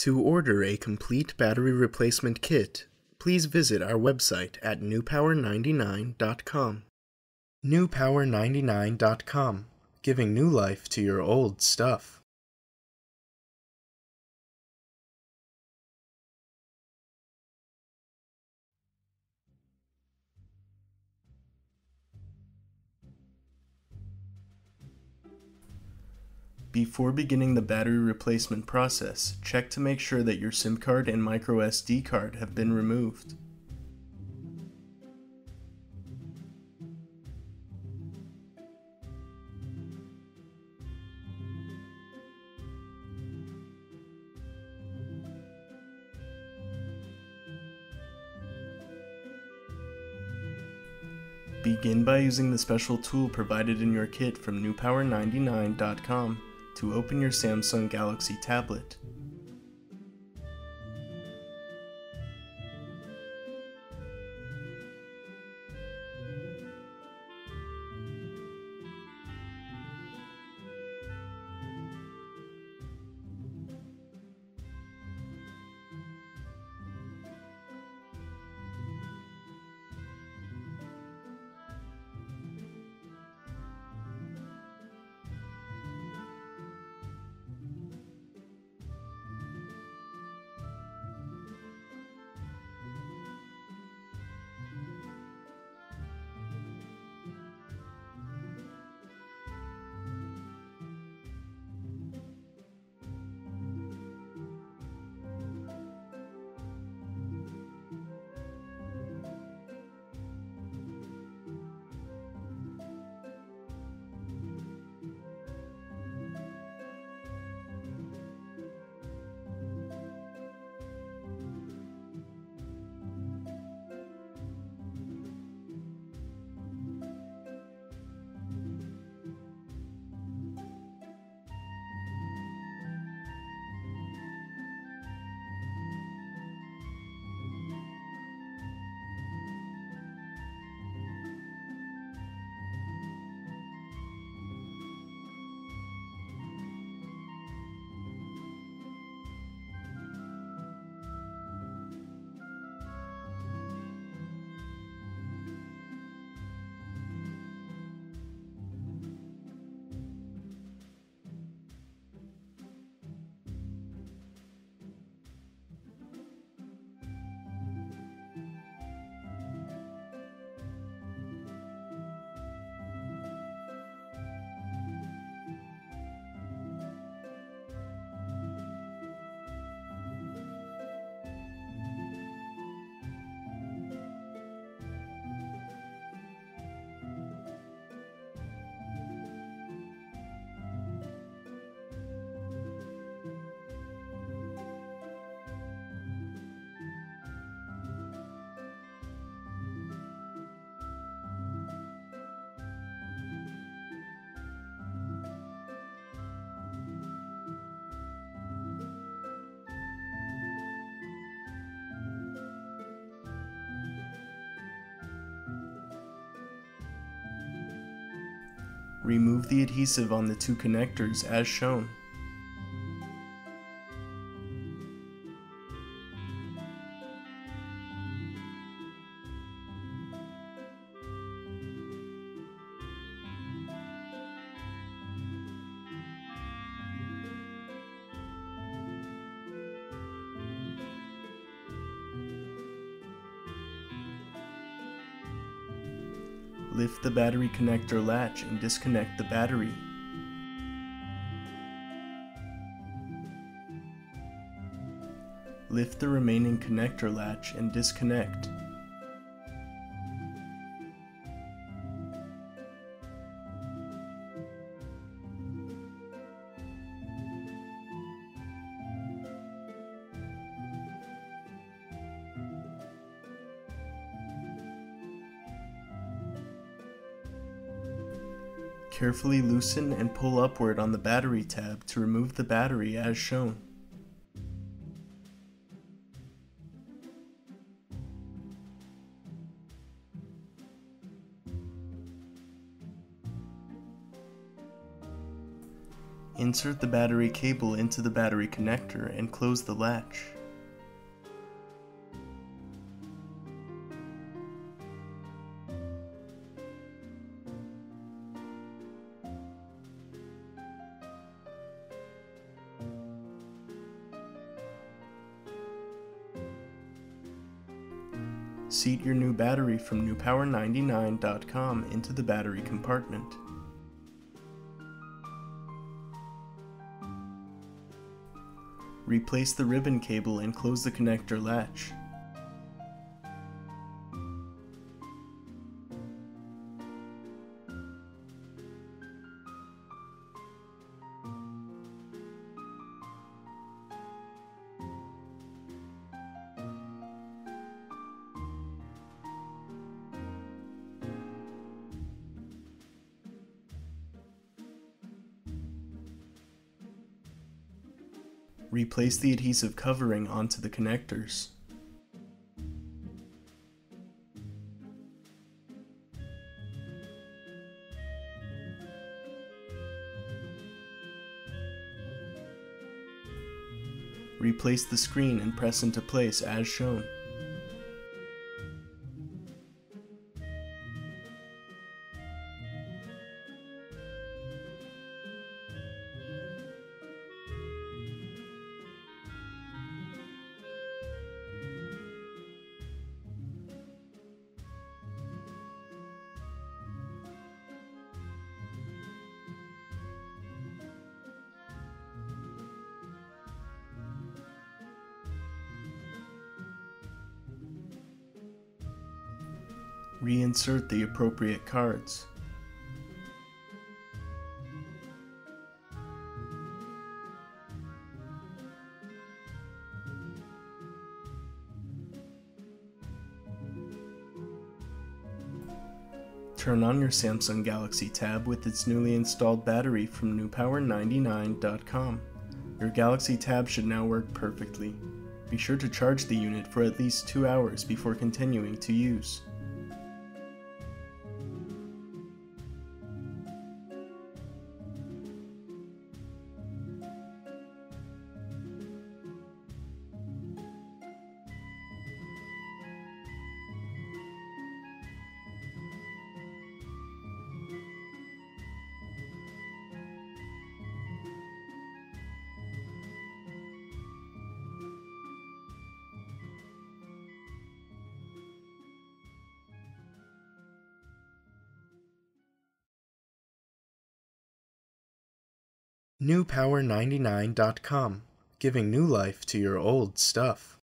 To order a complete battery replacement kit, please visit our website at NewPower99.com. NewPower99.com, giving new life to your old stuff. Before beginning the battery replacement process, check to make sure that your SIM card and microSD card have been removed. Begin by using the special tool provided in your kit from NewPower99.com. to open your Samsung Galaxy tablet. Remove the adhesive on the two connectors as shown. Lift the battery connector latch and disconnect the battery. Lift the remaining connector latch and disconnect. Carefully loosen and pull upward on the battery tab to remove the battery as shown. insert the battery cable into the battery connector and close the latch. Seat your new battery from NewPower99.com into the battery compartment. Replace the ribbon cable and close the connector latch. Replace the adhesive covering onto the connectors. Replace the screen and press into place as shown. Reinsert the appropriate cards. Turn on your Samsung Galaxy tab with its newly installed battery from NewPower99.com. Your Galaxy tab should now work perfectly. Be sure to charge the unit for at least 2 hours before continuing to use. NewPower99.com, giving new life to your old stuff.